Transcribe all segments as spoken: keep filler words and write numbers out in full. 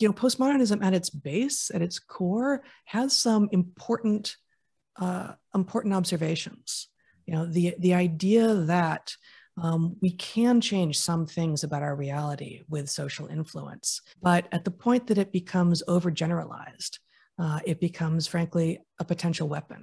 you know, postmodernism at its base, at its core, has some important, uh, important observations. You know, the, the idea that um, we can change some things about our reality with social influence, but at the point that it becomes overgeneralized, uh, it becomes, frankly, a potential weapon.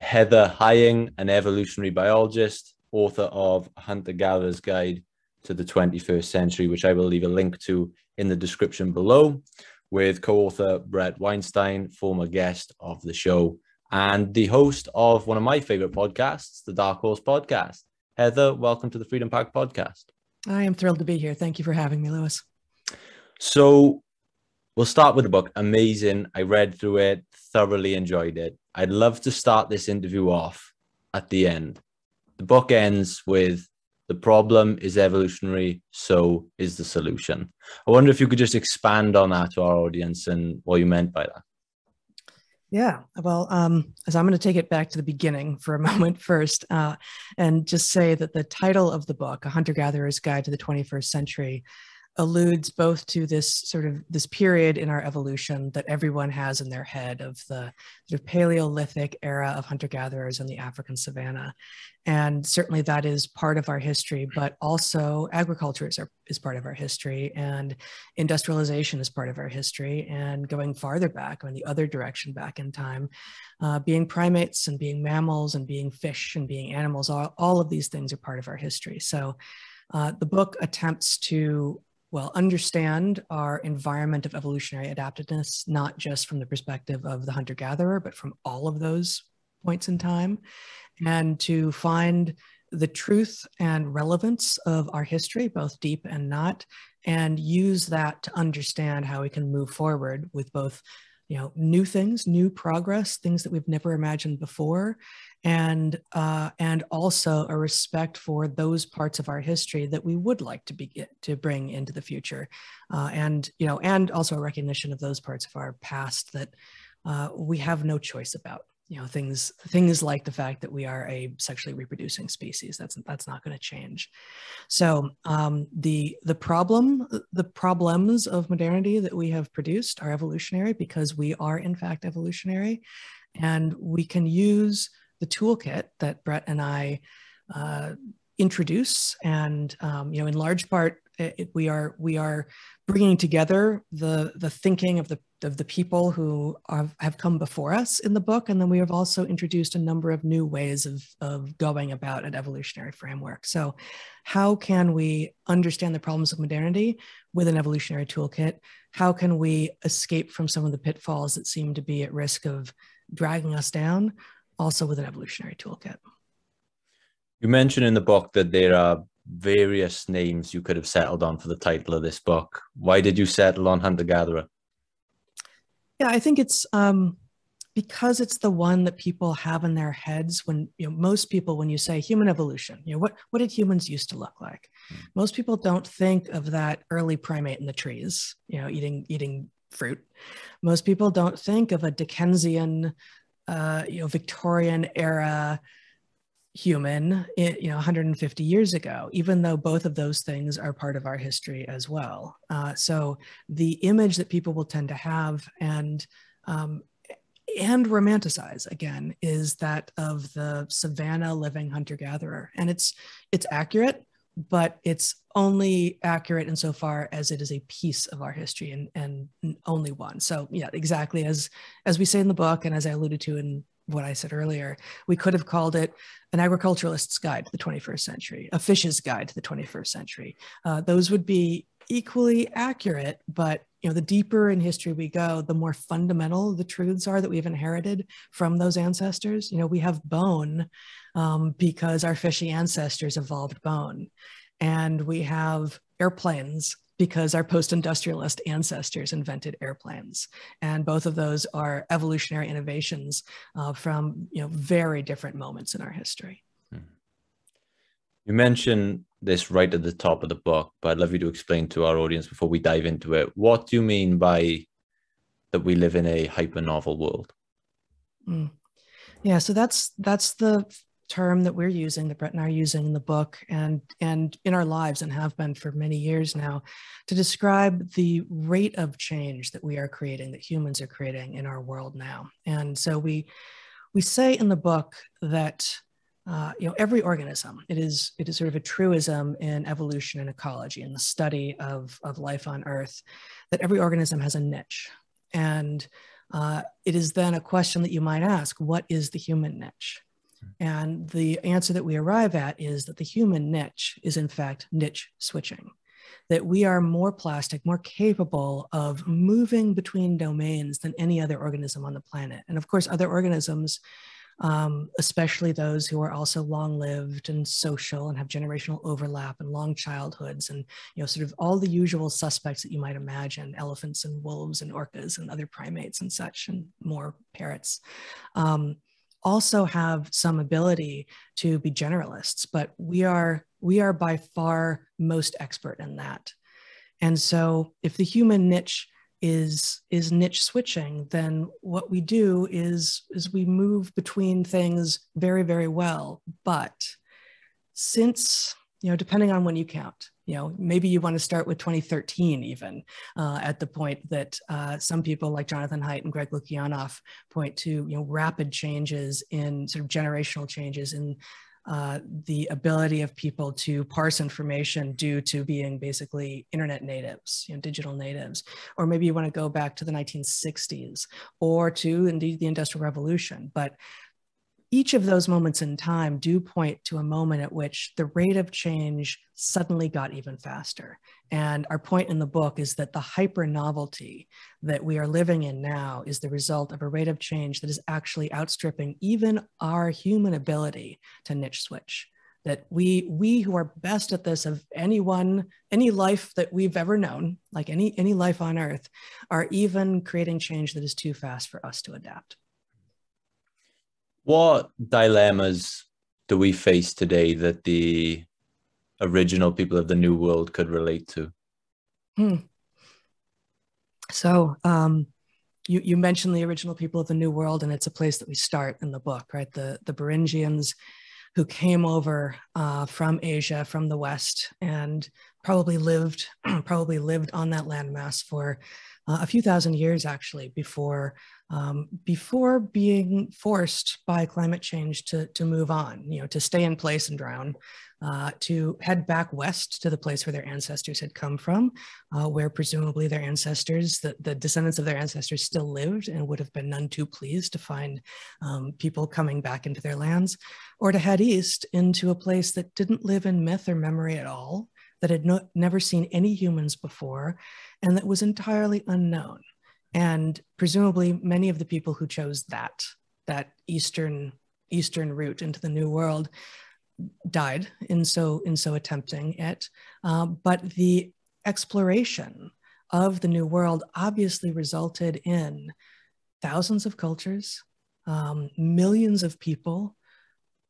Heather Heying, an evolutionary biologist, author of A Hunter Gatherer's Guide to the twenty-first century, which I will leave a link to in the description below, with co-author Bret Weinstein, former guest of the show, and the host of one of my favorite podcasts, the Dark Horse Podcast. Heather, welcome to the Freedom Park Podcast. I am thrilled to be here. Thank you for having me, Lewis. So we'll start with the book. Amazing. I read through it, thoroughly enjoyed it. I'd love to start this interview off at the end. The book ends with, the problem is evolutionary, so is the solution. I wonder if you could just expand on that to our audience and what you meant by that. Yeah, well, um, as I'm going to take it back to the beginning for a moment first, uh, and just say that the title of the book, A Hunter-Gatherer's Guide to the twenty-first century, alludes both to this sort of this period in our evolution that everyone has in their head of the sort of Paleolithic era of hunter-gatherers in the African savanna, and certainly that is part of our history. But also agriculture is, our, is part of our history, and industrialization is part of our history, and going farther back, I mean, the other direction back in time, uh, being primates and being mammals and being fish and being animals, all, all of these things are part of our history. So uh, the book attempts to well, understand our environment of evolutionary adaptedness, not just from the perspective of the hunter-gatherer, but from all of those points in time, and to find the truth and relevance of our history, both deep and not, and use that to understand how we can move forward with both, you know, new things, new progress, things that we've never imagined before, and uh, and also a respect for those parts of our history that we would like to begin to bring into the future, uh, and you know, and also a recognition of those parts of our past that uh, we have no choice about. You know, things things like the fact that we are a sexually reproducing species. That's that's not going to change. So um, the the problem the problems of modernity that we have produced are evolutionary, because we are in fact evolutionary, and we can use the toolkit that Bret and I uh, introduce, and um, you know, in large part, it, it, we are we are bringing together the the thinking of the of the people who are, have come before us in the book, and then we have also introduced a number of new ways of of going about an evolutionary framework. So, how can we understand the problems of modernity with an evolutionary toolkit? How can we escape from some of the pitfalls that seem to be at risk of dragging us down? Also with an evolutionary toolkit. You mention in the book that there are various names you could have settled on for the title of this book. Why did you settle on hunter-gatherer? Yeah, I think it's um, because it's the one that people have in their heads when, you know, most people, when you say human evolution, you know, what, what did humans used to look like? Mm. Most people don't think of that early primate in the trees, you know, eating, eating fruit. Most people don't think of a Dickensian, Uh, you know, Victorian era human, you know, one hundred fifty years ago, even though both of those things are part of our history as well. Uh, so the image that people will tend to have and um, and romanticize again is that of the savanna living hunter-gatherer, and it's it's accurate, but it's only accurate insofar as it is a piece of our history and, and only one. So yeah, exactly as, as we say in the book, and as I alluded to in what I said earlier, we could have called it an agriculturalist's guide to the twenty-first century, a fish's guide to the twenty-first century. Uh, those would be equally accurate, but you know, the deeper in history we go, the more fundamental the truths are that we've inherited from those ancestors. You know, we have bone um, because our fishy ancestors evolved bone, and we have airplanes because our post-industrialist ancestors invented airplanes. And both of those are evolutionary innovations uh, from, you know, very different moments in our history. You mentioned this right at the top of the book, but I'd love you to explain to our audience before we dive into it. What do you mean by that we live in a hyper-novel world? Mm. Yeah, so that's that's the term that we're using, that Bret and I are using in the book and and in our lives, and have been for many years now, to describe the rate of change that we are creating, that humans are creating in our world now. And so we we say in the book that uh, you know, every organism, it is it is sort of a truism in evolution and ecology, in the study of of life on Earth, that every organism has a niche. And uh, it is then a question that you might ask: what is the human niche? And the answer that we arrive at is that the human niche is, in fact, niche switching, that we are more plastic, more capable of moving between domains than any other organism on the planet. And of course, other organisms, um, especially those who are also long-lived and social and have generational overlap and long childhoods and, you know, sort of all the usual suspects that you might imagine, elephants and wolves and orcas and other primates and such, and more parrots. Um, also have some ability to be generalists, but we are we are by far most expert in that. And so if the human niche is is niche switching, then what we do is is we move between things very, very well. But since, you know, depending on when you count, you know, maybe you want to start with twenty thirteen even, uh, at the point that uh, some people like Jonathan Haidt and Greg Lukianoff point to, you know, rapid changes in sort of generational changes in uh, the ability of people to parse information due to being basically internet natives, you know, digital natives. Or maybe you want to go back to the nineteen sixties or to indeed the Industrial Revolution. But each of those moments in time do point to a moment at which the rate of change suddenly got even faster. And our point in the book is that the hyper novelty that we are living in now is the result of a rate of change that is actually outstripping even our human ability to niche switch. That we we who are best at this of anyone, any life that we've ever known, like any, any life on Earth, are even creating change that is too fast for us to adapt. What dilemmas do we face today that the original people of the New World could relate to? Hmm. So um, you, you mentioned the original people of the New World, and it's a place that we start in the book, right? The, the Beringians who came over uh, from Asia, from the West, and probably lived, probably lived on that landmass for uh, a few thousand years, actually, before Um, before being forced by climate change to, to move on, you know, to stay in place and drown, uh, to head back west to the place where their ancestors had come from, uh, where presumably their ancestors, the, the descendants of their ancestors still lived and would have been none too pleased to find um, people coming back into their lands, or to head east into a place that didn't live in myth or memory at all, that had no, never seen any humans before, and that was entirely unknown. And presumably many of the people who chose that, that Eastern, Eastern route into the New World died in so, in so attempting it. Uh, but the exploration of the New World obviously resulted in thousands of cultures, um, millions of people,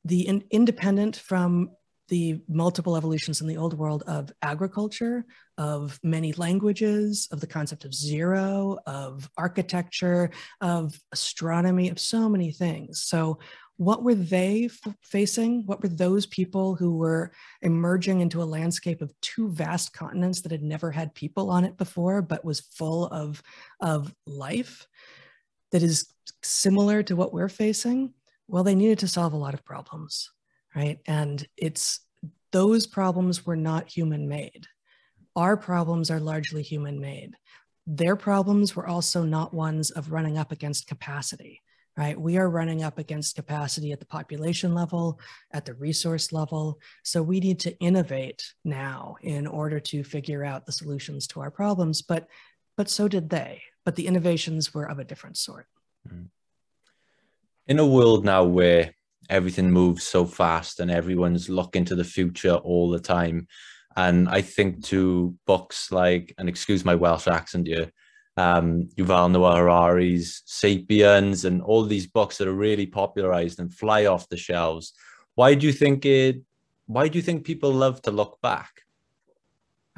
the in, independent from the multiple evolutions in the old world of agriculture, of many languages, of the concept of zero, of architecture, of astronomy, of so many things. So what were they facing? What were those people who were emerging into a landscape of two vast continents that had never had people on it before, but was full of, of life that is similar to what we're facing? Well, they needed to solve a lot of problems. Right? And it's, those problems were not human made. Our problems are largely human made. Their problems were also not ones of running up against capacity, right? We are running up against capacity at the population level, at the resource level. So we need to innovate now in order to figure out the solutions to our problems, but, but so did they. But the innovations were of a different sort. In a world now where everything moves so fast and everyone's looking to the future all the time. And I think to books like, and excuse my Welsh accent here, um, Yuval Noah Harari's Sapiens and all these books that are really popularized and fly off the shelves. Why do you think it, why do you think people love to look back?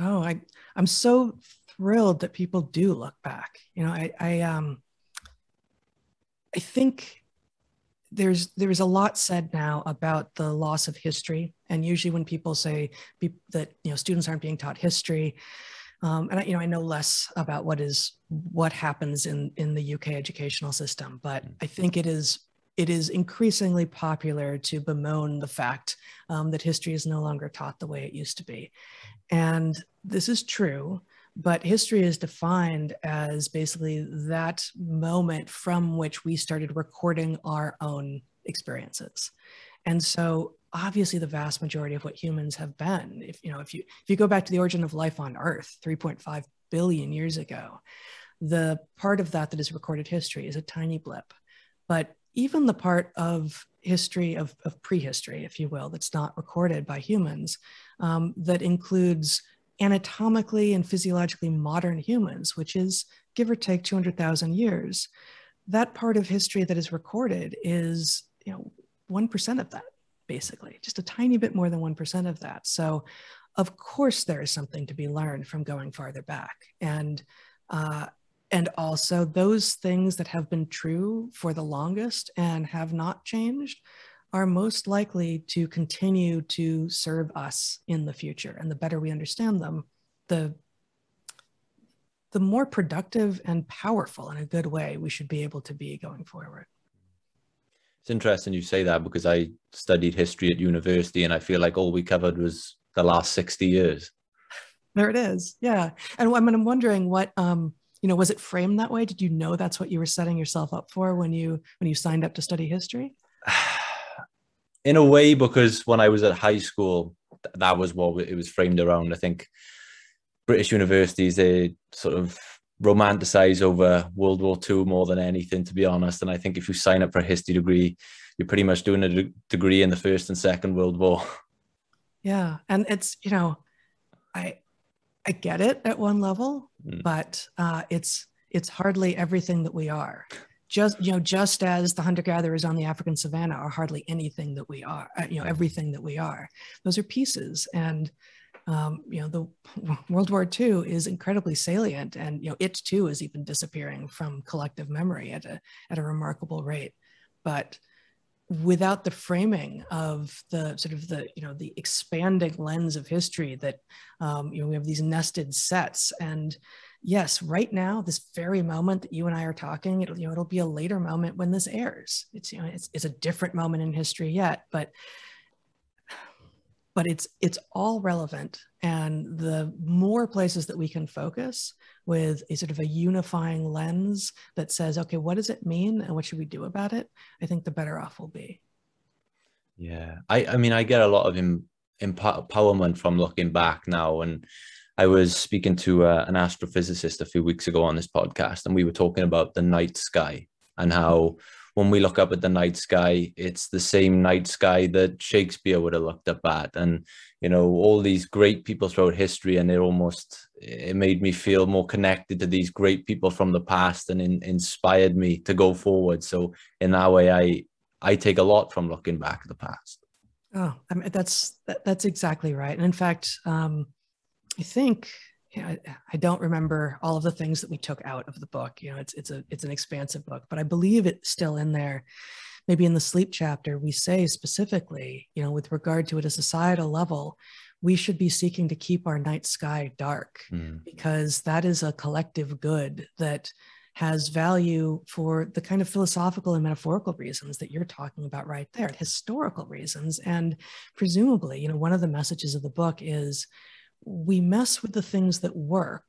Oh, I, I'm so thrilled that people do look back. You know, I, I, um, I think there's there is a lot said now about the loss of history. And usually when people say be, that, you know, students aren't being taught history, um, and I, you know, I know less about what is what happens in, in the U K educational system, but I think it is it is increasingly popular to bemoan the fact um, that history is no longer taught the way it used to be. And this is true, but history is defined as basically that moment from which we started recording our own experiences. And so obviously the vast majority of what humans have been, if you know, if you, if you go back to the origin of life on Earth, three point five billion years ago, the part of that that is recorded history is a tiny blip. But even the part of history of, of prehistory, if you will, that's not recorded by humans, um, that includes anatomically and physiologically modern humans, which is give or take two hundred thousand years, that part of history that is recorded is, you know, one percent of that, basically, just a tiny bit more than one percent of that. So of course there is something to be learned from going farther back. And uh, And also those things that have been true for the longest and have not changed are most likely to continue to serve us in the future. And the better we understand them, the, the more productive and powerful in a good way we should be able to be going forward. It's interesting you say that, because I studied history at university and I feel like all we covered was the last sixty years. There it is. Yeah. And I mean, I'm wondering what... Um, You know, was it framed that way? Did you know that's what you were setting yourself up for when you when you signed up to study history? In a way, because when I was at high school, th that was what it was framed around. I think British universities, they sort of romanticize over World War Two more than anything, to be honest. And I think if you sign up for a history degree, you're pretty much doing a de degree in the First and Second World War. Yeah, and it's, you know, I... I get it at one level, mm. but uh, it's it's hardly everything that we are. Just you know, just as the hunter-gatherers on the African savannah are hardly anything that we are. Uh, you know, everything that we are. Those are pieces, and um, you know, the World War Two is incredibly salient, and you know, it too is even disappearing from collective memory at a at a remarkable rate. But without the framing of the sort of the, you know, the expanding lens of history that, um, you know, we have these nested sets. And yes, right now, this very moment that you and I are talking, it'll, you know, it'll be a later moment when this airs. It's, you know, it's, it's a different moment in history yet, but, but it's, it's all relevant. And the more places that we can focus with a sort of a unifying lens that says, okay, what does it mean and what should we do about it? I think the better off we'll be. Yeah, I, I mean, I get a lot of em empowerment from looking back now. And I was speaking to uh, an astrophysicist a few weeks ago on this podcast, and we were talking about the night sky and how when we look up at the night sky, it's the same night sky that Shakespeare would have looked up at. And you know, all these great people throughout history, and it almost, it made me feel more connected to these great people from the past and in, inspired me to go forward. So in that way, I, I take a lot from looking back at the past. Oh, I mean, that's, that, that's exactly right. And in fact, um, I think, you know, I, I don't remember all of the things that we took out of the book. You know, it's, it's a, it's an expansive book, but I believe it's still in there. Maybe in the sleep chapter, we say specifically, you know, with regard to it at a societal level, we should be seeking to keep our night sky dark, mm. because that is a collective good that has value for the kind of philosophical and metaphorical reasons that you're talking about right there, historical reasons. And presumably, you know, one of the messages of the book is we mess with the things that work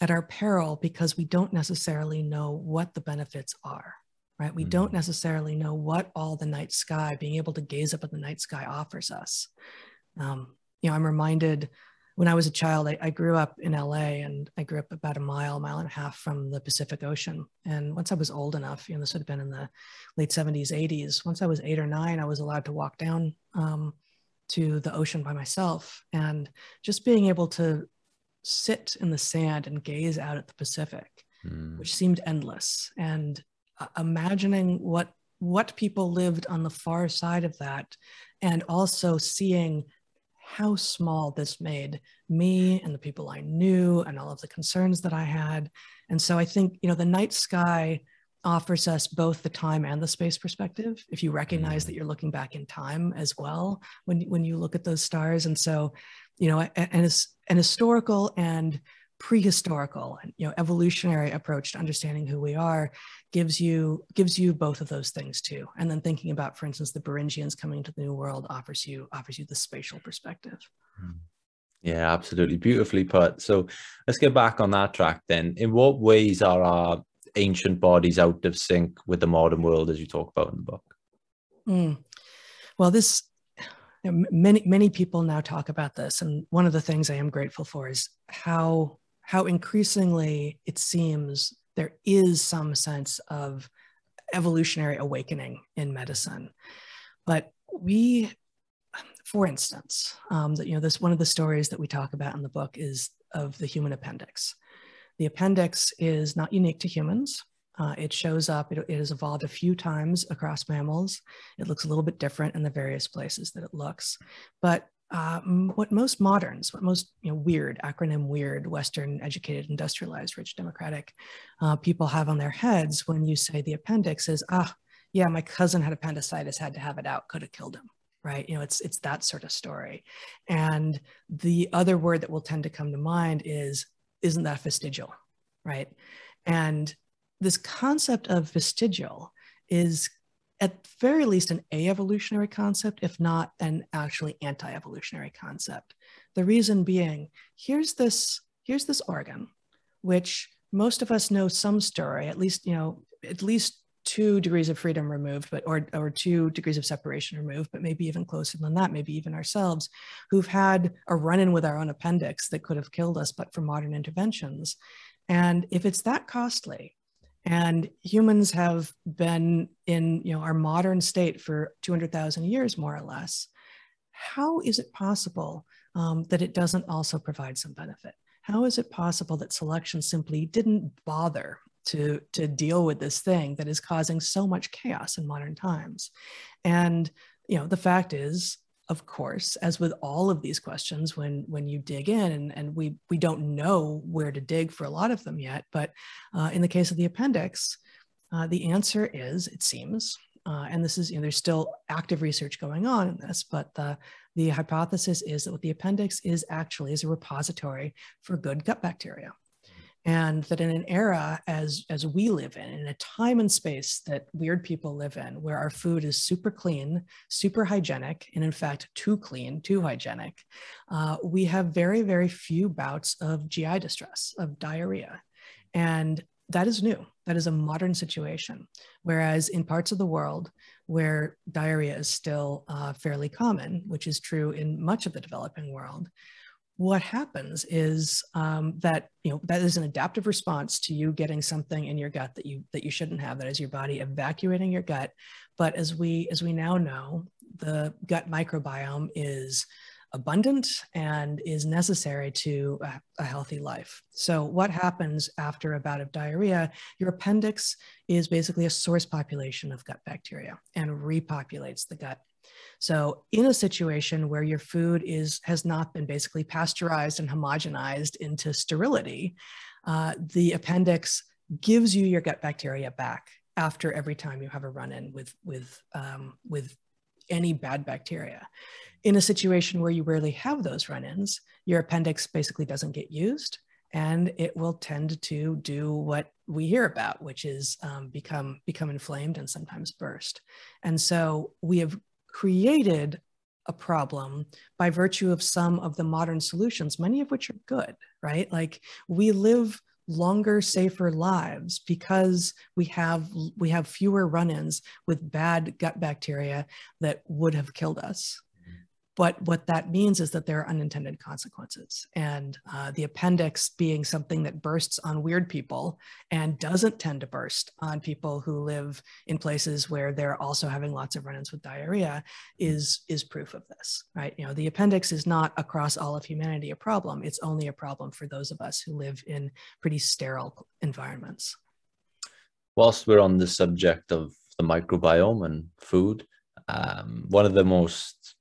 at our peril because we don't necessarily know what the benefits are. Right? We don't necessarily know what all the night sky, being able to gaze up at the night sky, offers us. Um, you know, I'm reminded when I was a child, I, I grew up in L A, and I grew up about a mile, mile and a half from the Pacific Ocean. And once I was old enough, you know, this would have been in the late seventies, eighties. Once I was eight or nine, I was allowed to walk down um, to the ocean by myself. And just being able to sit in the sand and gaze out at the Pacific, mm. which seemed endless. And imagining what what people lived on the far side of that, and also seeing how small this made me and the people I knew and all of the concerns that I had. And so I think, you know, the night sky offers us both the time and the space perspective, if you recognize that you're looking back in time as well when, when you look at those stars. And so, you know, an, an historical and prehistorical and, you know, evolutionary approach to understanding who we are gives you gives you both of those things too. And then thinking about, for instance, the Beringians coming into the New World offers you offers you the spatial perspective. Yeah, absolutely. Beautifully put. So let's get back on that track then. In what ways are our ancient bodies out of sync with the modern world, as you talk about in the book? Mm. Well, this many many people now talk about this, and one of the things I am grateful for is how how increasingly it seems there is some sense of evolutionary awakening in medicine. But we, for instance, um, that, you know, this one of the stories that we talk about in the book is of the human appendix. The appendix is not unique to humans. Uh, it shows up, it, it has evolved a few times across mammals. It looks a little bit different in the various places that it looks. But uh, what most moderns, what most you know, weird, acronym weird, Western educated, industrialized, rich, democratic uh, people have on their heads when you say the appendix is, ah, yeah, my cousin had appendicitis, had to have it out, could have killed him. Right? You know, it's, it's that sort of story. And the other word that will tend to come to mind is, isn't that vestigial, right? And this concept of vestigial is at the very least an a-evolutionary concept, if not an actually anti-evolutionary concept. The reason being, here's this, here's this organ, which most of us know some story, at least, you know, at least two degrees of freedom removed, but or, or two degrees of separation removed, but maybe even closer than that, maybe even ourselves, who've had a run-in with our own appendix that could have killed us, but for modern interventions. And if it's that costly, and humans have been in, you know, our modern state for two hundred thousand years, more or less, how is it possible um, that it doesn't also provide some benefit? How is it possible that selection simply didn't bother to, to deal with this thing that is causing so much chaos in modern times? And, you know, the fact is, of course, as with all of these questions, when, when you dig in, and, and we, we don't know where to dig for a lot of them yet, but uh, in the case of the appendix, uh, the answer is, it seems, uh, and this is, you know, there's still active research going on in this, but the, the hypothesis is that what the appendix is actually is a repository for good gut bacteria. And that in an era as, as we live in, in a time and space that weird people live in, where our food is super clean, super hygienic, and in fact, too clean, too hygienic, uh, we have very, very few bouts of G I distress, of diarrhea. And that is new. That is a modern situation. Whereas in parts of the world where diarrhea is still uh, fairly common, which is true in much of the developing world, what happens is um, that, you know, that is an adaptive response to you getting something in your gut that you, that you shouldn't have, that is your body evacuating your gut. But as we, as we now know, the gut microbiome is abundant and is necessary to a, a healthy life. So what happens after a bout of diarrhea? Your appendix is basically a source population of gut bacteria and repopulates the gut. So in a situation where your food is, has not been basically pasteurized and homogenized into sterility, uh, the appendix gives you your gut bacteria back after every time you have a run-in with, with, um, with any bad bacteria. In a situation where you rarely have those run-ins, your appendix basically doesn't get used, and it will tend to do what we hear about, which is um, become, become inflamed and sometimes burst. And so we have created a problem by virtue of some of the modern solutions, many of which are good, right? Like, we live longer, safer lives because we have, we have fewer run-ins with bad gut bacteria that would have killed us. But what that means is that there are unintended consequences. And uh, the appendix being something that bursts on weird people and doesn't tend to burst on people who live in places where they're also having lots of run-ins with diarrhea is, is proof of this, right? You know, the appendix is not across all of humanity a problem. It's only a problem for those of us who live in pretty sterile environments. Whilst we're on the subject of the microbiome and food, um, one of the most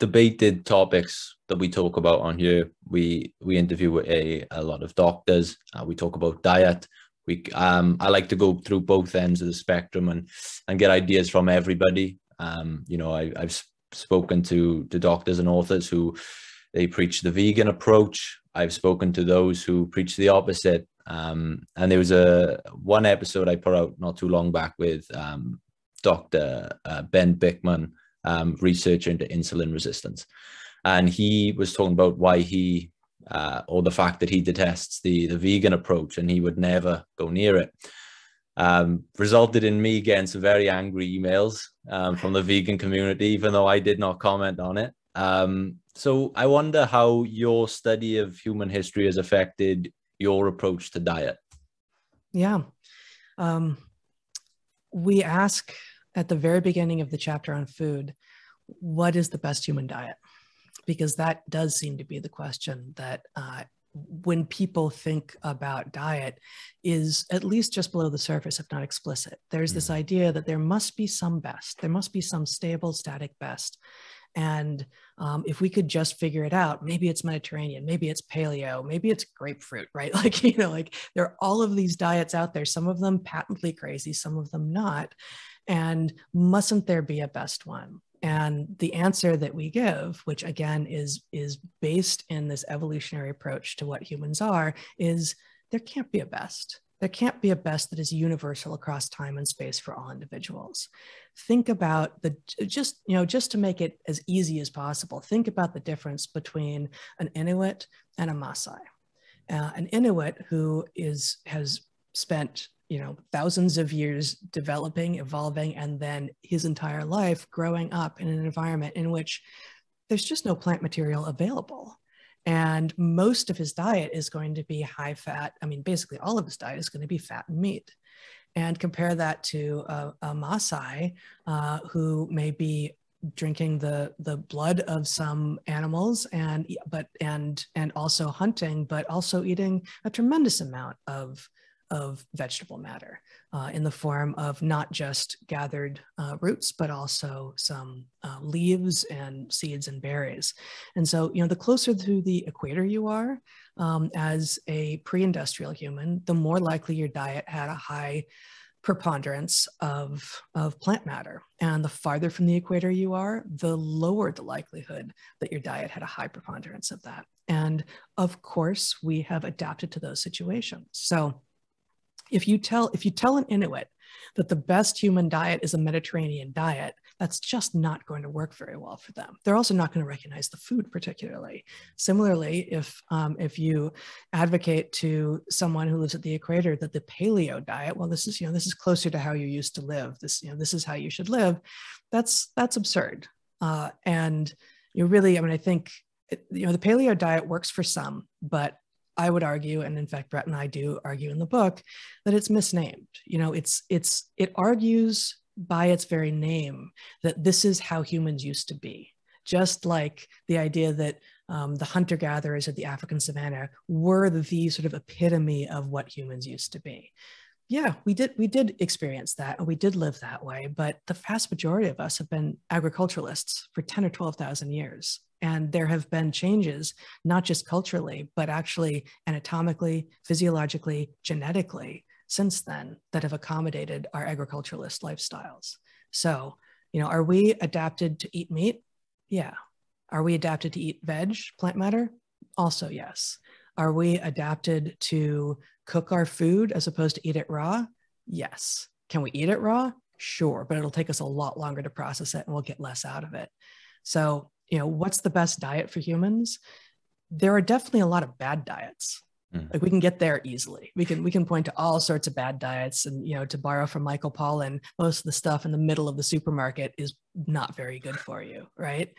debated topics that we talk about on here, we we interview a, a lot of doctors, uh, we talk about diet, we um I like to go through both ends of the spectrum and and get ideas from everybody. Um you know, I, I've spoken to to doctors and authors who they preach the vegan approach. I've spoken to those who preach the opposite. Um and there was a one episode I put out not too long back with um Doctor uh, Ben Bickman, um researcher into insulin resistance, and he was talking about why he uh or the fact that he detests the the vegan approach and he would never go near it. Um resulted in me getting some very angry emails um from the vegan community, even though I did not comment on it. Um so I wonder how your study of human history has affected your approach to diet. Yeah. Um, we ask at the very beginning of the chapter on food, what is the best human diet? Because that does seem to be the question that uh, when people think about diet is at least just below the surface, if not explicit. There's this idea that there must be some best, there must be some stable, static best. And um, if we could just figure it out, maybe it's Mediterranean, maybe it's paleo, maybe it's grapefruit, right? Like, you know, like there are all of these diets out there, some of them patently crazy, some of them not. And mustn't there be a best one? And the answer that we give, which again is, is based in this evolutionary approach to what humans are, is there can't be a best. There can't be a best that is universal across time and space for all individuals. Think about the, just, you know, just to make it as easy as possible, think about the difference between an Inuit and a Maasai. Uh, an Inuit who is, has spent, you know, thousands of years developing, evolving, and then his entire life growing up in an environment in which there's just no plant material available. And most of his diet is going to be high fat. I mean, basically all of his diet is going to be fat and meat. And compare that to a, a Maasai uh, who may be drinking the, the blood of some animals and, but, and, and also hunting, but also eating a tremendous amount of, of vegetable matter uh, in the form of not just gathered uh, roots, but also some uh, leaves and seeds and berries. And so, you know, the closer to the equator you are um, as a pre-industrial human, the more likely your diet had a high preponderance of, of plant matter. And the farther from the equator you are, the lower the likelihood that your diet had a high preponderance of that. And of course, we have adapted to those situations. So, If you tell if you tell an Inuit that the best human diet is a Mediterranean diet, that's just not going to work very well for them. They're also not going to recognize the food particularly. Similarly, if um, if you advocate to someone who lives at the equator that the paleo diet, well, this is you know this is closer to how you used to live. This you know this is how you should live. That's that's absurd. Uh, and you really, I mean, I think you know the paleo diet works for some, but I would argue, and in fact, Bret and I do argue in the book, that it's misnamed. You know, it's, it's, it argues by its very name that this is how humans used to be. Just like the idea that um, the hunter-gatherers of the African savannah were the sort of epitome of what humans used to be. Yeah, we did, we did experience that and we did live that way, but the vast majority of us have been agriculturalists for ten or twelve thousand years. And there have been changes, not just culturally, but actually anatomically, physiologically, genetically, since then that have accommodated our agriculturalist lifestyles. So, you know, are we adapted to eat meat? Yeah. Are we adapted to eat veg, plant matter? Also, yes. Are we adapted to cook our food as opposed to eat it raw? Yes. Can we eat it raw? Sure, but it'll take us a lot longer to process it and we'll get less out of it. So, you know, what's the best diet for humans? There are definitely a lot of bad diets. Mm. Like we can get there easily. We can, we can point to all sorts of bad diets and, you know, to borrow from Michael Pollan, most of the stuff in the middle of the supermarket is not very good for you. Right.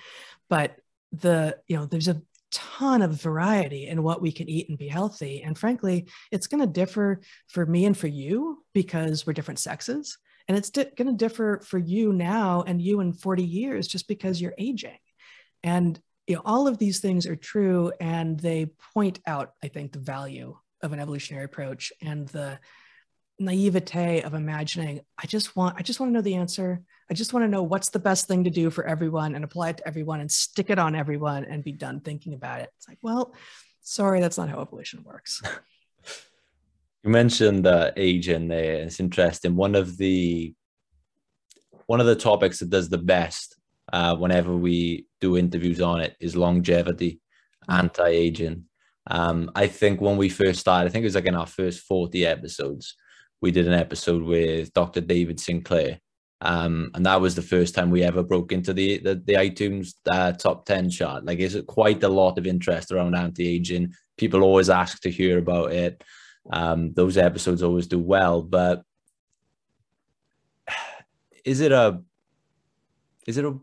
But the, you know, there's a ton of variety in what we can eat and be healthy. And frankly, it's going to differ for me and for you because we're different sexes. And it's di- going to differ for you now and you in forty years, just because you're aging. And you know, all of these things are true and they point out, I think, the value of an evolutionary approach and the naivete of imagining, I just want, I just want to know the answer. I just want to know what's the best thing to do for everyone and apply it to everyone and stick it on everyone and be done thinking about it. It's like, well, sorry, that's not how evolution works. You mentioned that age in there. It's interesting. One of the one of the topics that does the best uh, whenever we do interviews on it is longevity, anti-aging. Um, I think when we first started, I think it was like in our first forty episodes, we did an episode with Doctor David Sinclair. Um, and that was the first time we ever broke into the the, the iTunes uh, top ten chart. Like, it's quite a lot of interest around anti-aging. People always ask to hear about it. Um, those episodes always do well. But is it a, is it a,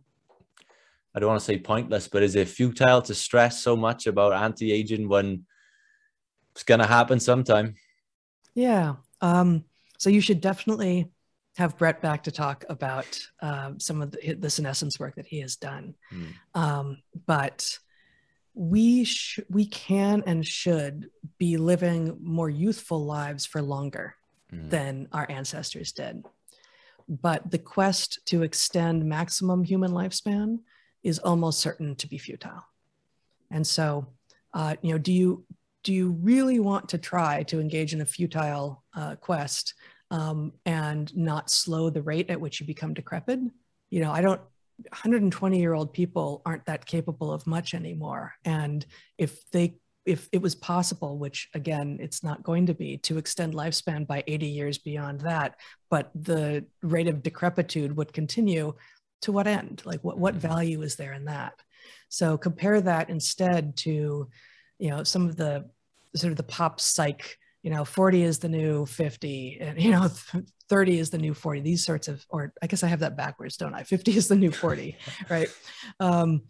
I don't want to say pointless, but is it futile to stress so much about anti-aging when it's going to happen sometime? Yeah. Um, so you should definitely have Bret back to talk about uh, some of the, the senescence work that he has done. Mm. Um, but we sh- we can and should be living more youthful lives for longer mm. than our ancestors did. But the quest to extend maximum human lifespan is almost certain to be futile. And so, uh, you know, do you do you really want to try to engage in a futile uh, quest? Um, and not slow the rate at which you become decrepit. You know, I don't, one hundred twenty year old people aren't that capable of much anymore. And if they, if it was possible, which again, it's not going to be, to extend lifespan by eighty years beyond that, but the rate of decrepitude would continue, to what end? Like what, what value is there in that? So compare that instead to, you know, some of the sort of the pop psych, you know, forty is the new fifty, and, you know, thirty is the new forty, these sorts of, or I guess I have that backwards, don't I? fifty is the new forty, right? Um,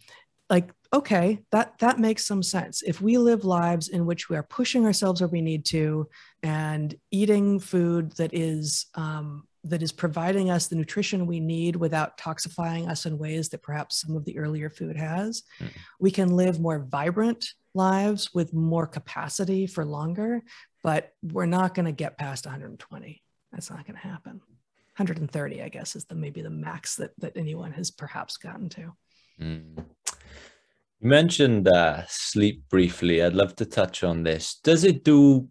like, okay, that, that makes some sense. If we live lives in which we are pushing ourselves where we need to and eating food that is, um, that is providing us the nutrition we need without toxifying us in ways that perhaps some of the earlier food has, mm-hmm. we can live more vibrant lives with more capacity for longer. But we're not going to get past one hundred twenty. That's not going to happen. one hundred thirty, I guess, is the maybe the max that that anyone has perhaps gotten to. Mm. You mentioned uh, sleep briefly. I'd love to touch on this. Does it do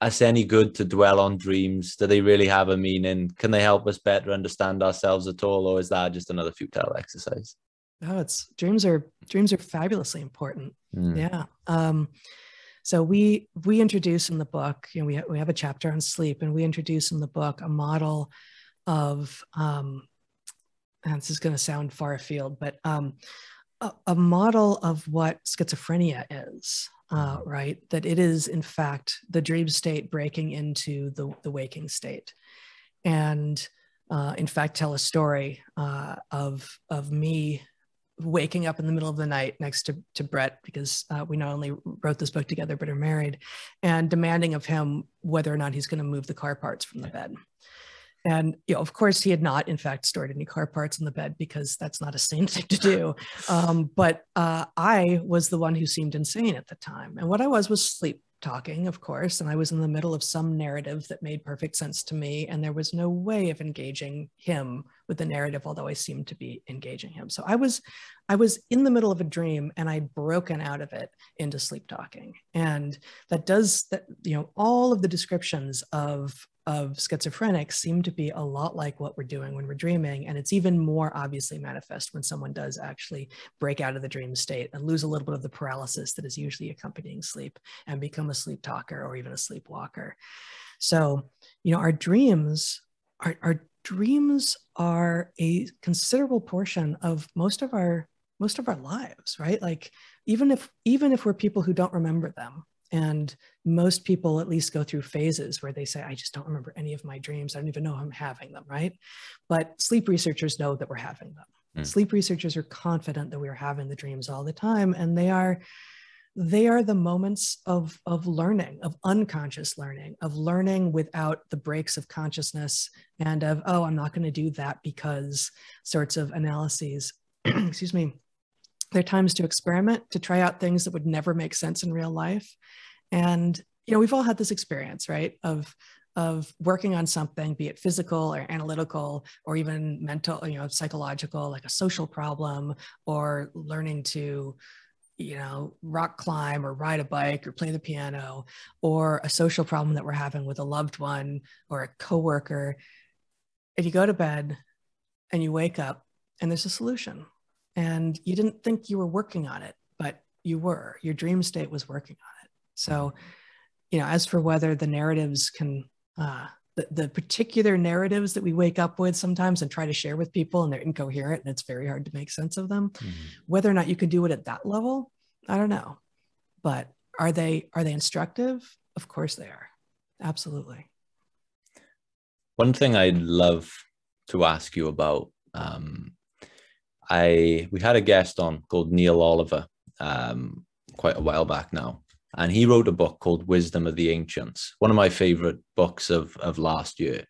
us any good to dwell on dreams? Do they really have a meaning? Can they help us better understand ourselves at all, or is that just another futile exercise? Oh, it's dreams are dreams are fabulously important. Mm. Yeah. Um, So we we introduce in the book, you know, we, ha- we have a chapter on sleep, and we introduce in the book a model of, um, and this is going to sound far afield, but um, a, a model of what schizophrenia is, uh, right? That it is, in fact, the dream state breaking into the, the waking state. And uh, in fact, tell a story uh, of, of me waking up in the middle of the night next to, to Bret, because uh, we not only wrote this book together, but are married, and demanding of him whether or not he's going to move the car parts from the bed. And, you know, of course he had not in fact stored any car parts in the bed, because that's not a sane thing to do. Um, but uh, I was the one who seemed insane at the time. And what I was was sleep talking, of course. And I was in the middle of some narrative that made perfect sense to me. And there was no way of engaging him with the narrative, although I seemed to be engaging him. So I was, I was in the middle of a dream, and I'd broken out of it into sleep talking. And that does that, you know, all of the descriptions of, of schizophrenics seem to be a lot like what we're doing when we're dreaming. And it's even more obviously manifest when someone does actually break out of the dream state and lose a little bit of the paralysis that is usually accompanying sleep and become a sleep talker or even a sleepwalker. So, you know, our dreams, our, our dreams are a considerable portion of most of our, most of our lives, right? Like, even if, even if we're people who don't remember them, and most people at least go through phases where they say, I just don't remember any of my dreams. I don't even know I'm having them, right? But sleep researchers know that we're having them. Mm. Sleep researchers are confident that we're having the dreams all the time. And they are, they are the moments of, of learning, of unconscious learning, of learning without the breaks of consciousness and of, oh, I'm not going to do that because sorts of analyses, excuse me. They're times to experiment, to try out things that would never make sense in real life. And, you know, we've all had this experience, right? Of, of working on something, be it physical or analytical, or even mental, you know, psychological, like a social problem, or learning to you know, rock climb or ride a bike or play the piano, or a social problem that we're having with a loved one or a coworker, if you go to bed and you wake up and there's a solution and you didn't think you were working on it, but you were, your dream state was working on it. So, you know, as for whether the narratives can, uh, the, the particular narratives that we wake up with sometimes and try to share with people, and they're incoherent and it's very hard to make sense of them, mm-hmm. whether or not you can do it at that level, I don't know. But are they, are they instructive? Of course they are. Absolutely. One thing I'd love to ask you about, um, I, we had a guest on called Neil Oliver, um, quite a while back now. And he wrote a book called Wisdom of the Ancients. One of my favorite books of, of last year.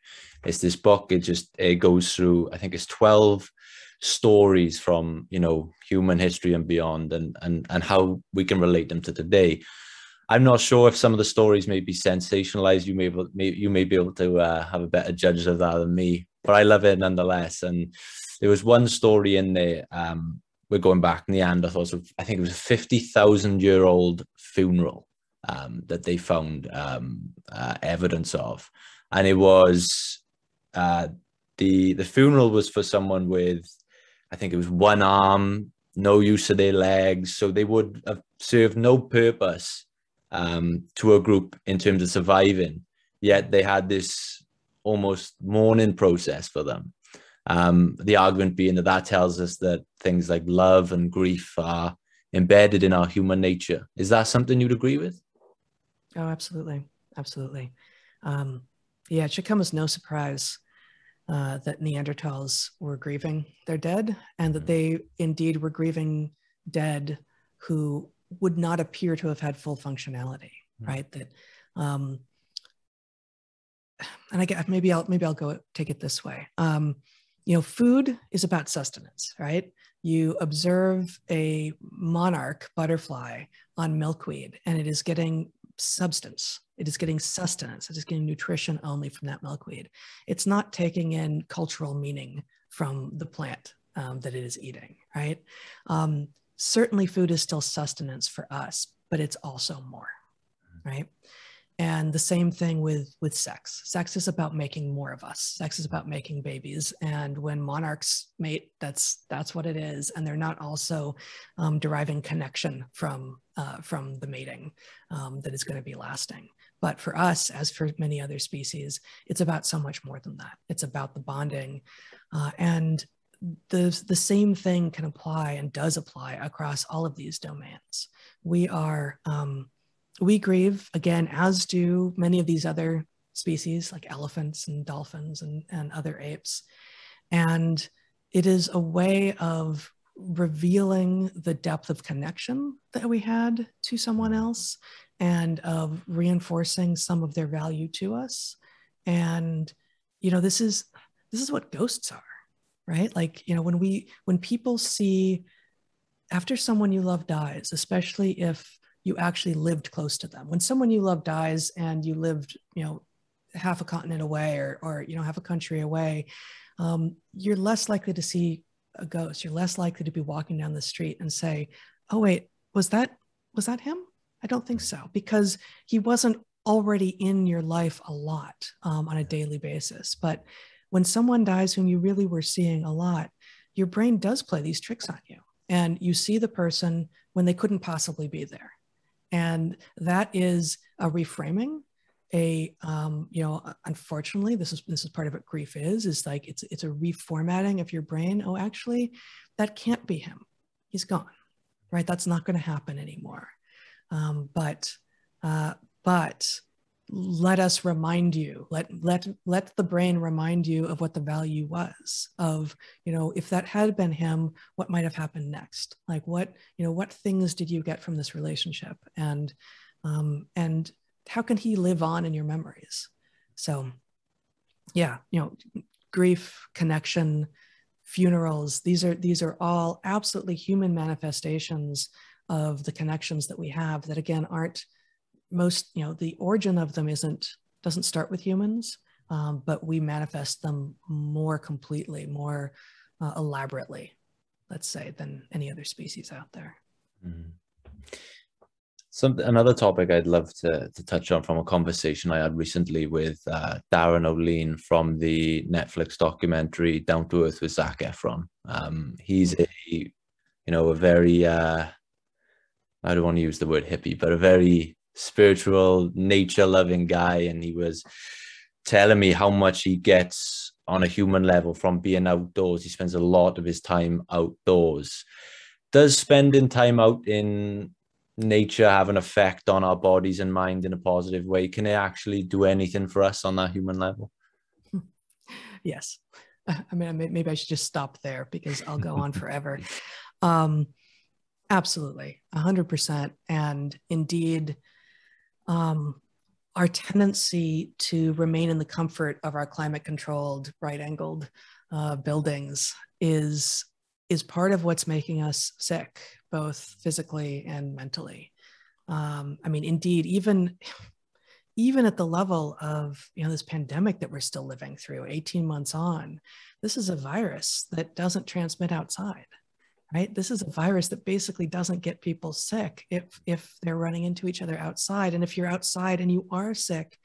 It's this book, it just, it goes through, I think it's twelve stories from, you know, human history and beyond, and, and, and how we can relate them to today. I'm not sure if some of the stories may be sensationalized. You may, may, you may be able to uh, have a better judge of that than me, but I love it nonetheless. And there was one story in there, um, we're going back Neanderthals, I think it was a fifty thousand year old funeral um, that they found um, uh, evidence of. And it was, uh, the, the funeral was for someone with, I think it was one arm, no use of their legs. So they would have served no purpose um, to a group in terms of surviving, yet they had this almost mourning process for them. Um, the argument being that that tells us that things like love and grief are embedded in our human nature. Is that something you'd agree with? Oh, absolutely. Absolutely. Um, yeah, it should come as no surprise uh, that Neanderthals were grieving their dead, and that they indeed were grieving dead who would not appear to have had full functionality, mm-hmm. right? That, um, and I guess maybe I'll, maybe I'll go take it this way. Um, You know, food is about sustenance, right? You observe a monarch butterfly on milkweed, and it is getting substance. It is getting sustenance. It is getting nutrition only from that milkweed. It's not taking in cultural meaning from the plant um, that it is eating, right? Um, certainly food is still sustenance for us, but it's also more, right? And the same thing with, with sex. Sex is about making more of us. Sex is about making babies. And when monarchs mate, that's, that's what it is. And they're not also um, deriving connection from, uh, from the mating um, that is going to be lasting. But for us, as for many other species, it's about so much more than that. It's about the bonding. Uh, and the, the same thing can apply and does apply across all of these domains. We are... Um, We grieve, again, as do many of these other species like elephants and dolphins and, and other apes. And it is a way of revealing the depth of connection that we had to someone else, and of reinforcing some of their value to us. And, you know, this is, this is what ghosts are, right? Like, you know, when we, when people see, after someone you love dies, especially if you actually lived close to them. When someone you love dies and you lived, you know, half a continent away, or, or you know, half a country away, um, you're less likely to see a ghost. You're less likely to be walking down the street and say, oh, wait, was that, was that him? I don't think so, because he wasn't already in your life a lot um, on a daily basis. But when someone dies whom you really were seeing a lot, your brain does play these tricks on you. And you see the person when they couldn't possibly be there. And that is a reframing, a, um, you know, unfortunately, this is, this is part of what grief is, is like, it's, it's a reformatting of your brain. Oh, actually, that can't be him. He's gone, right? That's not going to happen anymore. Um, but, uh, but let us remind you, let, let, let the brain remind you of what the value was of, you know, if that had been him, what might have happened next? Like what, you know, what things did you get from this relationship? And, um, and how can he live on in your memories? So yeah, you know, grief, connection, funerals, these are, these are all absolutely human manifestations of the connections that we have that, again, aren't, most, you know, the origin of them isn't, doesn't start with humans, um, but we manifest them more completely, more uh, elaborately, let's say, than any other species out there. Mm-hmm. Some another topic I'd love to, to touch on from a conversation I had recently with uh, Darren O'Lean from the Netflix documentary Down to Earth with Zac Efron. Um, he's a, you know, a very, uh, I don't want to use the word hippie, but a very spiritual, nature-loving guy. And he was telling me how much he gets on a human level from being outdoors. He spends a lot of his time outdoors. Does spending time out in nature have an effect on our bodies and mind in a positive way? Can it actually do anything for us on that human level? Yes. I mean, maybe I should just stop there because I'll go on forever. Um, absolutely. A hundred percent. And indeed, um, our tendency to remain in the comfort of our climate controlled, right angled uh, buildings is, is part of what's making us sick, both physically and mentally. Um, I mean, indeed, even, even at the level of, you know, this pandemic that we're still living through, eighteen months on, this is a virus that doesn't transmit outside, right? This is a virus that basically doesn't get people sick if, if they're running into each other outside. And if you're outside and you are sick,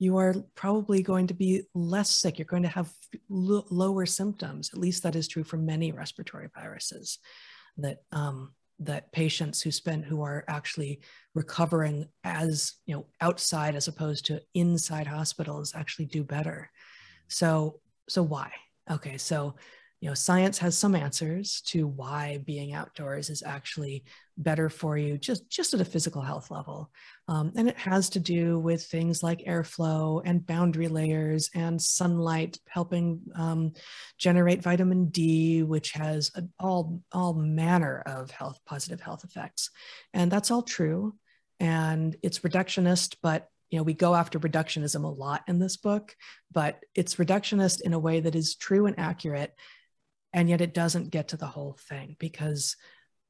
you are probably going to be less sick. You're going to have l- lower symptoms. At least that is true for many respiratory viruses, that, um, that patients who spend, who are actually recovering as, you know, outside as opposed to inside hospitals actually do better. So, so why? Okay. So, you know, science has some answers to why being outdoors is actually better for you, just, just at a physical health level. Um, and it has to do with things like airflow and boundary layers and sunlight helping um, generate vitamin D, which has a, all, all manner of health, positive health effects. And that's all true. And it's reductionist, but you know, we go after reductionism a lot in this book, but it's reductionist in a way that is true and accurate. And yet it doesn't get to the whole thing, because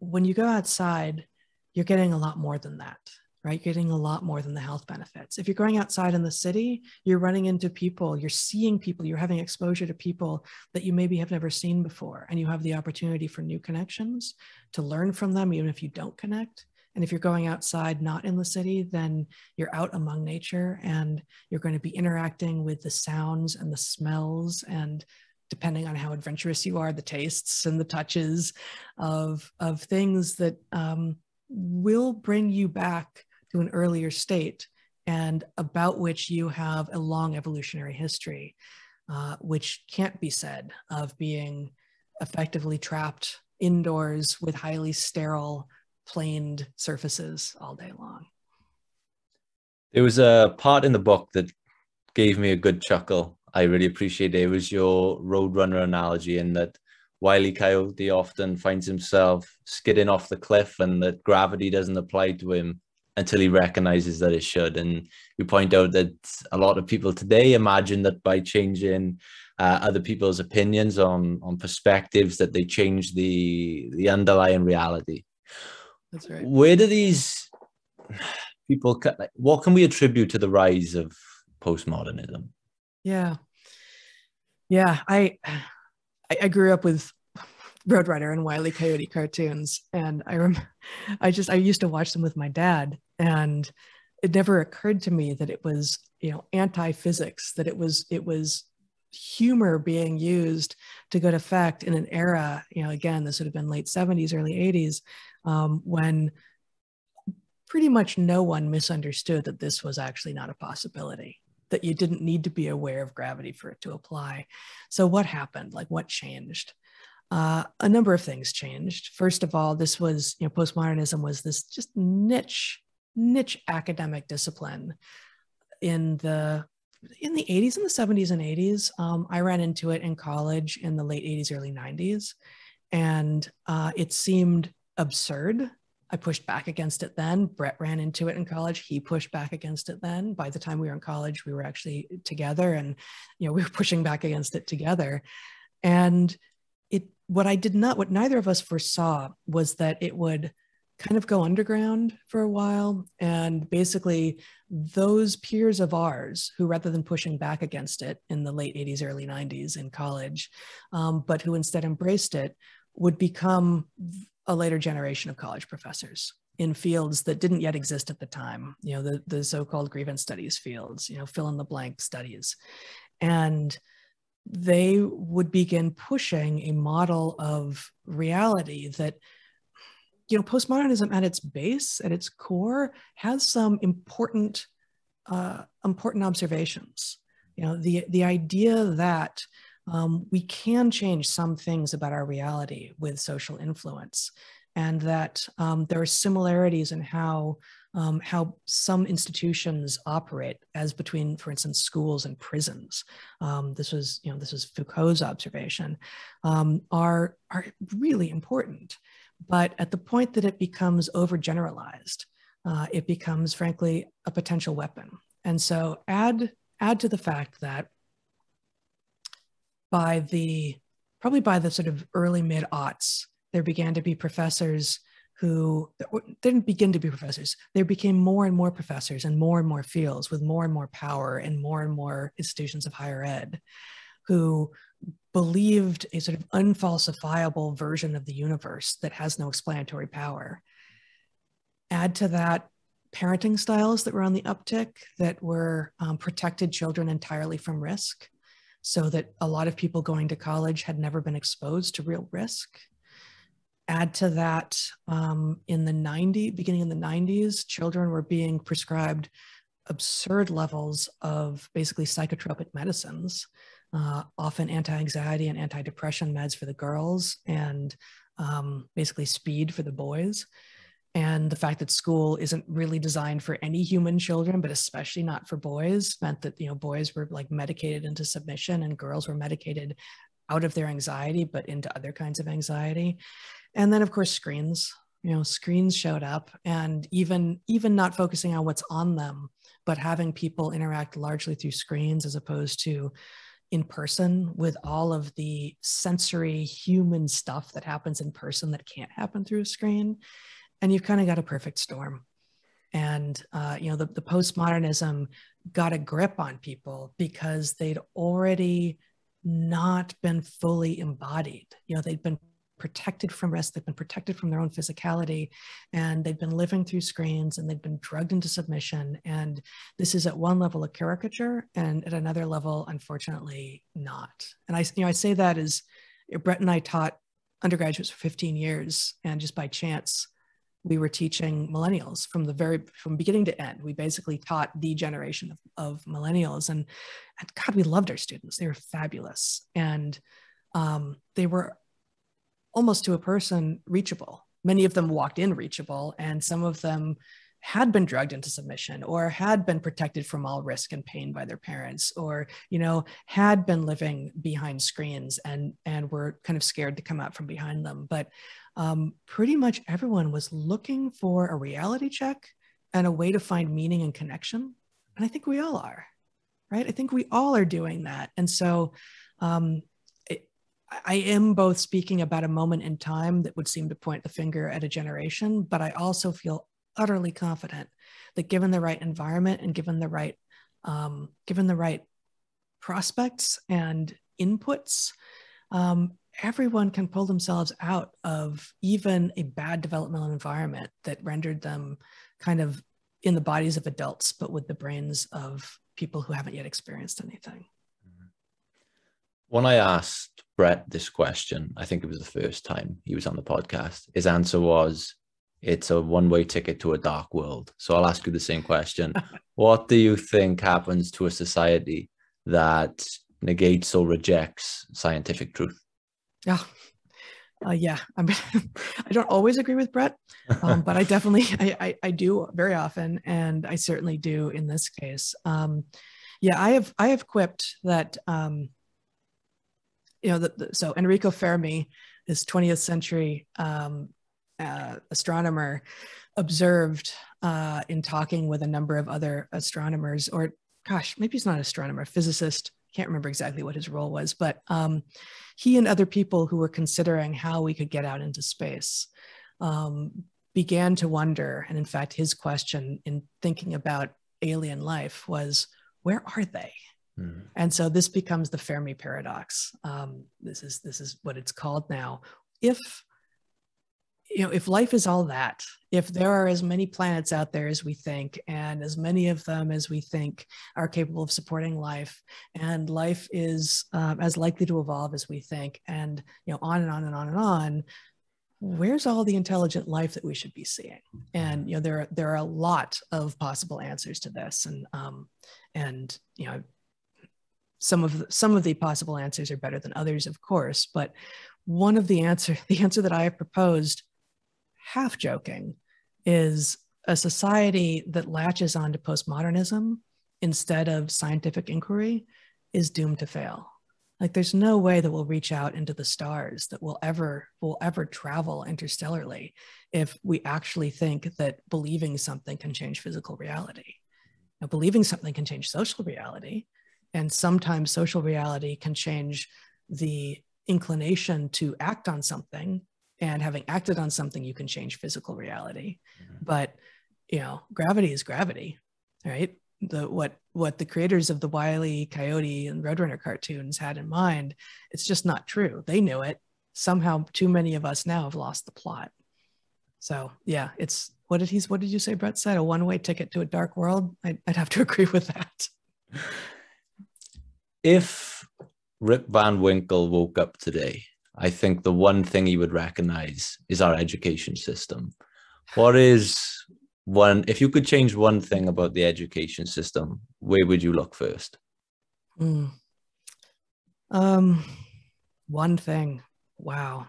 when you go outside, you're getting a lot more than that, right? You're getting a lot more than the health benefits. If you're going outside in the city, you're running into people, you're seeing people, you're having exposure to people that you maybe have never seen before. And you have the opportunity for new connections, to learn from them, even if you don't connect. And if you're going outside, not in the city, then you're out among nature and you're going to be interacting with the sounds and the smells and, depending on how adventurous you are, the tastes and the touches of, of things that um, will bring you back to an earlier state and about which you have a long evolutionary history, uh, which can't be said of being effectively trapped indoors with highly sterile, planed surfaces all day long. There was a part in the book that gave me a good chuckle. I really appreciate it. It was your Road Runner analogy, in that Wile E. Coyote often finds himself skidding off the cliff and that gravity doesn't apply to him until he recognizes that it should. And you point out that a lot of people today imagine that by changing uh, other people's opinions on, on perspectives, that they change the, the underlying reality. That's right. Where do these people, like, what can we attribute to the rise of postmodernism? Yeah. Yeah. I, I grew up with Road Runner and Wile E. Coyote cartoons. And I remember, I just, I used to watch them with my dad, and it never occurred to me that it was, you know, anti-physics, that it was, it was humor being used to good effect in an era, you know, again, this would have been late seventies, early eighties, um, when pretty much no one misunderstood that this was actually not a possibility, that you didn't need to be aware of gravity for it to apply. So what happened? Like, what changed? Uh, a number of things changed. First of all, this was, you know, postmodernism was this just niche, niche academic discipline. In the, in the eighties, in the seventies and eighties, um, I ran into it in college in the late eighties, early nineties. And uh, it seemed absurd. I pushed back against it then. Bret ran into it in college. He pushed back against it then. By the time we were in college, we were actually together, and, you know, we were pushing back against it together. And it, what I did not, what neither of us foresaw was that it would kind of go underground for a while. And basically those peers of ours who, rather than pushing back against it in the late eighties, early nineties in college, um, but who instead embraced it, would become a later generation of college professors in fields that didn't yet exist at the time, you know, the, the so-called grievance studies fields, you know, fill in the blank studies. And they would begin pushing a model of reality that, you know, postmodernism at its base, at its core, has some important, uh, important observations. You know, the, the idea that um, we can change some things about our reality with social influence, and that um, there are similarities in how, um, how some institutions operate as between, for instance, schools and prisons. Um, this was, you know, this was Foucault's observation, um, are, are really important. But at the point that it becomes overgeneralized, uh, it becomes, frankly, a potential weapon. And so add, add to the fact that by the, probably by the sort of early mid-aughts, there began to be professors who didn't begin to be professors. There became more and more professors in more and more fields with more and more power and more and more institutions of higher ed who believed a sort of unfalsifiable version of the universe that has no explanatory power. Add to that parenting styles that were on the uptick that were um, protected children entirely from risk, so that a lot of people going to college had never been exposed to real risk. Add to that, um, in the nineties, beginning in the nineties, children were being prescribed absurd levels of basically psychotropic medicines, uh, often anti-anxiety and anti-depression meds for the girls, and um, basically speed for the boys. And the fact that school isn't really designed for any human children, but especially not for boys, meant that, you know, boys were like medicated into submission and girls were medicated out of their anxiety, but into other kinds of anxiety. And then of course, screens, you know, screens showed up, and even, even not focusing on what's on them, but having people interact largely through screens as opposed to in person, with all of the sensory human stuff that happens in person that can't happen through a screen. And you've kind of got a perfect storm. And, uh, you know, the, the postmodernism got a grip on people because they'd already not been fully embodied. You know, they'd been protected from risk, they've been protected from their own physicality, and they've been living through screens, and they've been drugged into submission. And this is at one level a caricature, and at another level, unfortunately, not. And I, you know, I say that as Bret and I taught undergraduates for fifteen years, and just by chance, we were teaching millennials from the very, from beginning to end. We basically taught the generation of, of millennials, and, and God, we loved our students. They were fabulous. And um, they were almost to a person reachable. Many of them walked in reachable, and some of them had been drugged into submission, or had been protected from all risk and pain by their parents, or, you know, had been living behind screens and, and were kind of scared to come out from behind them. But um, pretty much everyone was looking for a reality check and a way to find meaning and connection. And I think we all are, right? I think we all are doing that. And so um, it, I am both speaking about a moment in time that would seem to point the finger at a generation, but I also feel utterly confident that given the right environment and given the right, um, given the right prospects and inputs, um, everyone can pull themselves out of even a bad developmental environment that rendered them kind of in the bodies of adults, but with the brains of people who haven't yet experienced anything. When I asked Bret this question, I think it was the first time he was on the podcast, his answer was, it's a one-way ticket to a dark world. So I'll ask you the same question. What do you think happens to a society that negates or rejects scientific truth? Yeah, uh, yeah. I'm, I don't always agree with Bret, um, but I definitely, I, I, I do very often, and I certainly do in this case. Um, yeah, I have, I have quipped that, um, you know, the, the, so Enrico Fermi, this twentieth century um, Uh, astronomer, observed uh, in talking with a number of other astronomers, or gosh, maybe he's not an astronomer, physicist, can't remember exactly what his role was, but um, he and other people who were considering how we could get out into space um, began to wonder, and in fact, his question in thinking about alien life was, where are they? Mm. And so this becomes the Fermi paradox. Um, this is, this is what it's called now. If you know, if life is all that, if there are as many planets out there as we think, and as many of them as we think are capable of supporting life, and life is um, as likely to evolve as we think, and, you know, on and on and on and on, where's all the intelligent life that we should be seeing? And, you know, there are, there are a lot of possible answers to this. And, um, and, you know, some of, the, some of the possible answers are better than others, of course, but one of the answer, the answer that I have proposed, half joking, is a society that latches onto postmodernism instead of scientific inquiry is doomed to fail. Like, there's no way that we'll reach out into the stars, that we'll ever, we'll ever travel interstellarly if we actually think that believing something can change physical reality. Now, believing something can change social reality, and sometimes social reality can change the inclination to act on something, and having acted on something, you can change physical reality. Mm-hmm. But, you know, gravity is gravity, right? The, what, what the creators of the Wile E. Coyote and Road Runner cartoons had in mind, it's just not true. They knew it. Somehow too many of us now have lost the plot. So yeah, it's, what did he's, what did you say, Bret said? A one-way ticket to a dark world? I'd, I'd have to agree with that. If Rip Van Winkle woke up today, I think the one thing he would recognize is our education system. What is one, if you could change one thing about the education system, where would you look first? Mm. Um, one thing. Wow.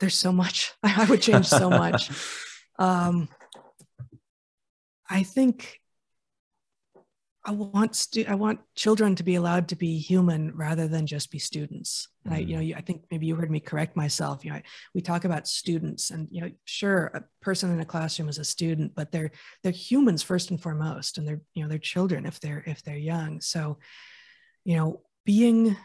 There's so much. I would change so much. um, I think I want stu- I want children to be allowed to be human rather than just be students. And I, you know, I think maybe you heard me correct myself. You know, I, we talk about students, and, you know, sure, a person in a classroom is a student, but they're they're humans first and foremost, and they're, you know, they're children if they're if they're young. So, you know, being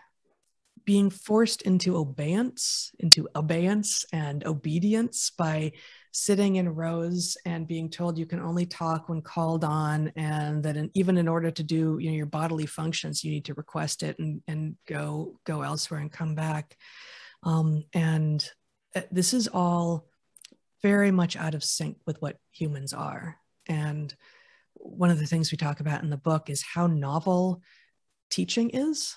being forced into obeyance, into abeyance and obedience by sitting in rows and being told you can only talk when called on, and that in, even in order to do, you know, your bodily functions, you need to request it and, and go go elsewhere and come back. Um, and this is all very much out of sync with what humans are. And one of the things we talk about in the book is how novel teaching is.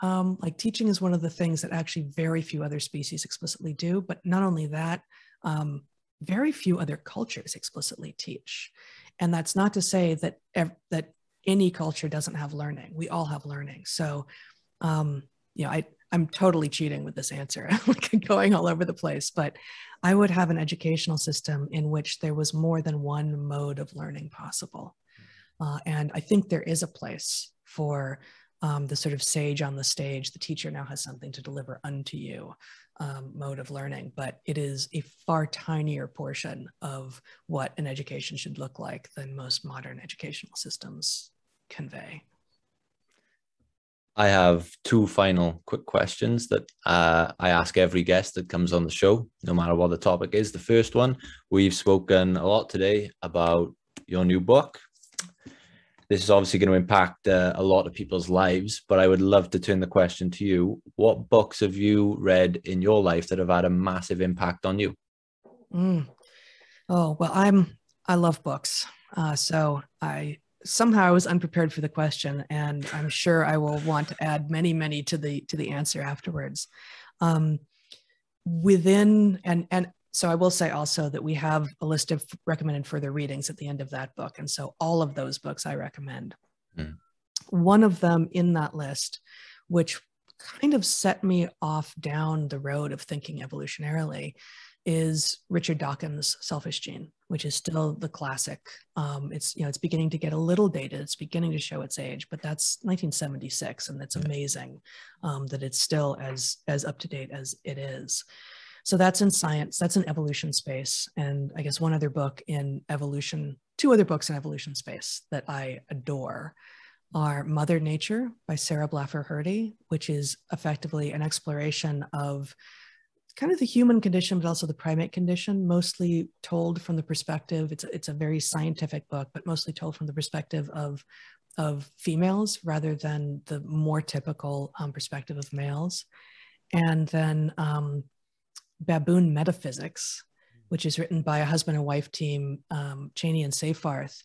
Um, like teaching is one of the things that actually very few other species explicitly do, but not only that, um, very few other cultures explicitly teach. And that's not to say that ev- that any culture doesn't have learning. We all have learning. So, um, you know, I, I'm totally cheating with this answer. I'm going all over the place, but I would have an educational system in which there was more than one mode of learning possible. Uh, and I think there is a place for um, the sort of sage on the stage, the teacher now has something to deliver unto you, Um, mode of learning, but it is a far tinier portion of what an education should look like than most modern educational systems convey. I have two final quick questions that uh, I ask every guest that comes on the show, no matter what the topic is. The first one, we've spoken a lot today about your new book. This is obviously going to impact uh, a lot of people's lives, but I would love to turn the question to you. What books have you read in your life that have had a massive impact on you? Mm. Oh, well, I'm, I love books. Uh, so I somehow I was unprepared for the question, and I'm sure I will want to add many, many to the, to the answer afterwards. Um, within, and, and, So I will say also that we have a list of recommended further readings at the end of that book. And so all of those books I recommend. Mm. One of them in that list, which kind of set me off down the road of thinking evolutionarily, is Richard Dawkins' Selfish Gene, which is still the classic. Um, it's, you know, it's beginning to get a little dated. It's beginning to show its age, but that's nineteen seventy-six. And that's amazing um, that it's still as, as up to date as it is. So that's in science, that's in evolution space. And I guess one other book in evolution, two other books in evolution space that I adore are Mother Nature by Sarah Blaffer-Hurdy, which is effectively an exploration of kind of the human condition, but also the primate condition, mostly told from the perspective, it's a, it's a very scientific book, but mostly told from the perspective of, of females rather than the more typical um, perspective of males. and then um, Baboon Metaphysics, which is written by a husband and wife team, um, Cheney and Seyfarth,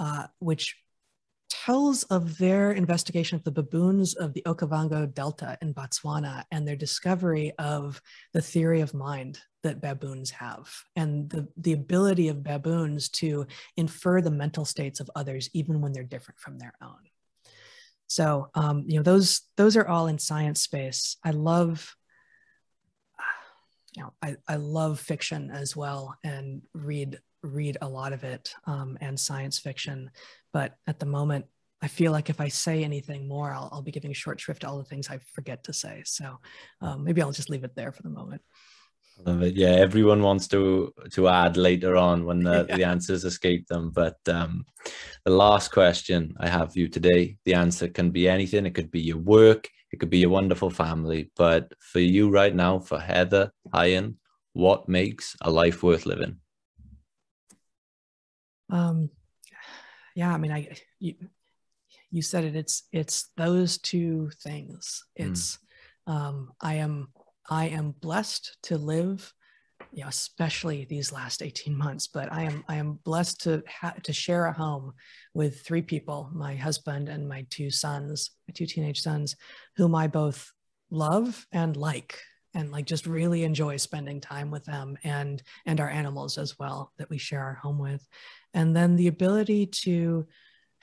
uh, which tells of their investigation of the baboons of the Okavango Delta in Botswana and their discovery of the theory of mind that baboons have, and the, the ability of baboons to infer the mental states of others, even when they're different from their own. So, um, you know, those, those are all in science space. I love You know, I, I love fiction as well, and read read a lot of it, um, and science fiction. But at the moment, I feel like if I say anything more, I'll, I'll be giving short shrift to all the things I forget to say. So um, maybe I'll just leave it there for the moment. I love it. Yeah, everyone wants to to add later on when the, yeah. the answers escape them. But um, the last question I have for you today, the answer can be anything. It could be your work. It could be your wonderful family, but for you right now, for Heather Heying, what makes a life worth living? Um, yeah, I mean, I you, you said it. It's it's those two things. It's mm. um, I am I am blessed to live, you know, especially these last eighteen months. But I am I am blessed to ha to share a home with three people: my husband and my two sons, my two teenage sons, whom I both love and like, and like just really enjoy spending time with them, and and our animals as well that we share our home with, and then the ability to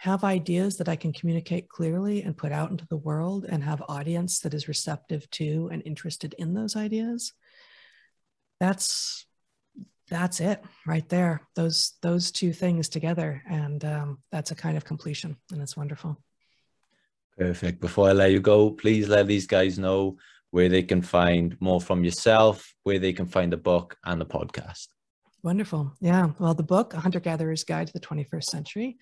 have ideas that I can communicate clearly and put out into the world, and have audience that is receptive to and interested in those ideas. That's, that's it right there. Those, those two things together. And um, that's a kind of completion, and it's wonderful. Perfect. Before I let you go, please let these guys know where they can find more from yourself, where they can find the book and the podcast. Wonderful. Yeah. Well, the book, A Hunter Gatherer's Guide to the twenty-first century,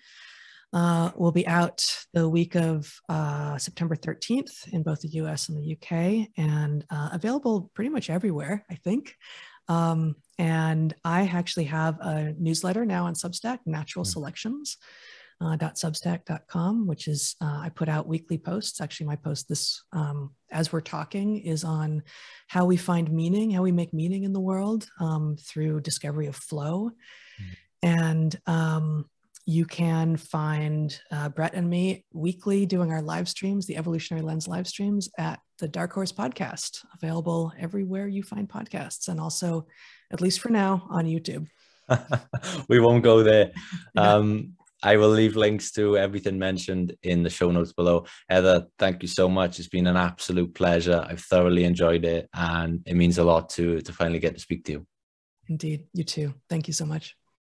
uh, will be out the week of uh, September thirteenth in both the U S and the U K, and uh, available pretty much everywhere, I think. Um, and I actually have a newsletter now on Substack, natural selections dot substack dot com, which is, uh, I put out weekly posts. Actually, my post this, um, as we're talking, is on how we find meaning, how we make meaning in the world, um, through discovery of flow. Mm-hmm. And, um, you can find uh, Bret and me weekly doing our live streams, the Evolutionary Lens live streams, at the Dark Horse Podcast, available everywhere you find podcasts, and also, at least for now, on YouTube. We won't go there. Yeah. Um, I will leave links to everything mentioned in the show notes below. Heather, thank you so much. It's been an absolute pleasure. I've thoroughly enjoyed it, and it means a lot to, to finally get to speak to you. Indeed, you too. Thank you so much.